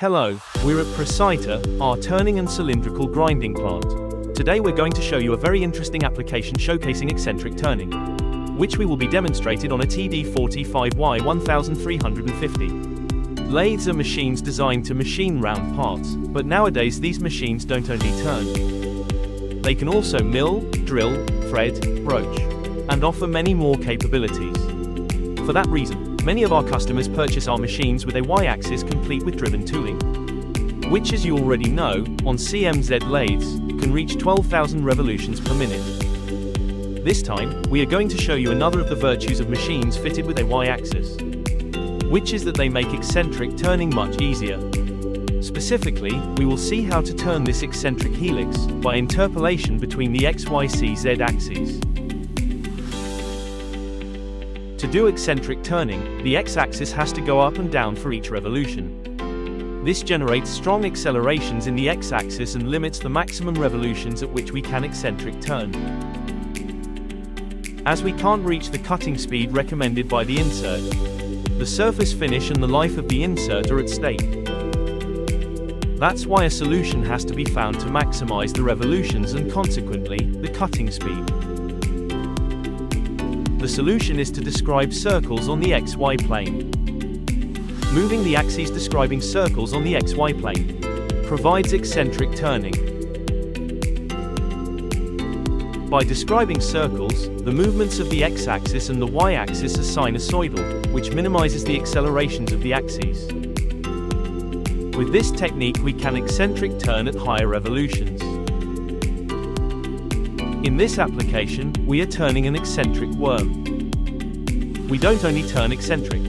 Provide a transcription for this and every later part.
Hello, we're at Precitec, our turning and cylindrical grinding plant. Today we're going to show you a very interesting application showcasing eccentric turning, which we will be demonstrated on a TD45Y1350. Lathes are machines designed to machine round parts, but nowadays these machines don't only turn. They can also mill, drill, thread, broach, and offer many more capabilities. For that reason, many of our customers purchase our machines with a Y-axis complete with driven tooling, which, as you already know, on CMZ lathes, can reach 12,000 revolutions per minute. This time, we are going to show you another of the virtues of machines fitted with a Y-axis, which is that they make eccentric turning much easier. Specifically, we will see how to turn this eccentric helix by interpolation between the X, Y, C, Z axes. To do eccentric turning, the x-axis has to go up and down for each revolution. This generates strong accelerations in the x-axis and limits the maximum revolutions at which we can eccentric turn, as we can't reach the cutting speed recommended by the insert. The surface finish and the life of the insert are at stake. That's why a solution has to be found to maximize the revolutions and consequently, the cutting speed. The solution is to describe circles on the XY plane. Moving the axes describing circles on the XY plane provides eccentric turning. By describing circles, the movements of the X-axis and the Y-axis are sinusoidal, which minimizes the accelerations of the axes. With this technique, we can eccentric turn at higher revolutions. In this application, we are turning an eccentric worm. We don't only turn eccentric.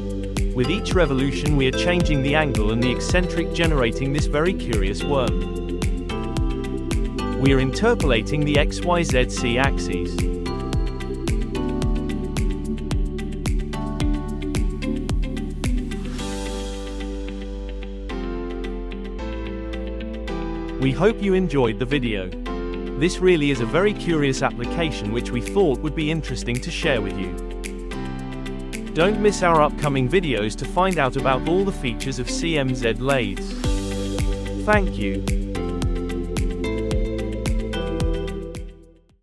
With each revolution we are changing the angle and the eccentric generating this very curious worm. We are interpolating the X, Y, Z, C axes. We hope you enjoyed the video. This really is a very curious application which we thought would be interesting to share with you. Don't miss our upcoming videos to find out about all the features of CMZ lathes. Thank you.